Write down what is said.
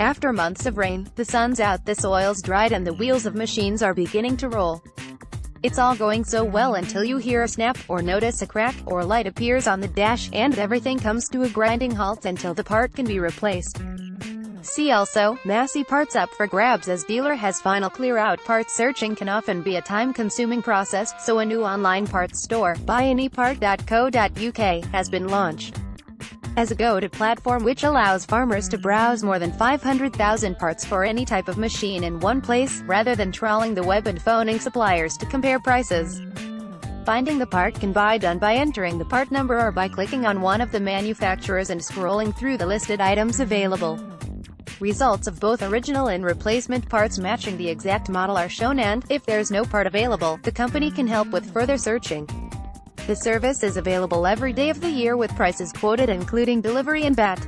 After months of rain, the sun's out, the soil's dried and the wheels of machines are beginning to roll. It's all going so well until you hear a snap, or notice a crack, or a light appears on the dash, and everything comes to a grinding halt until the part can be replaced. See also, Massey parts up for grabs, as dealer has final clear out. Part searching can often be a time-consuming process, so a new online parts store, buyanypart.co.uk, has been launched as a go-to platform which allows farmers to browse more than 500,000 parts for any type of machine in one place, rather than trawling the web and phoning suppliers to compare prices. Finding the part can be done by entering the part number or by clicking on one of the manufacturers and scrolling through the listed items available. Results of both original and replacement parts matching the exact model are shown, and, if there's no part available, the company can help with further searching. The service is available every day of the year with prices quoted including delivery and VAT.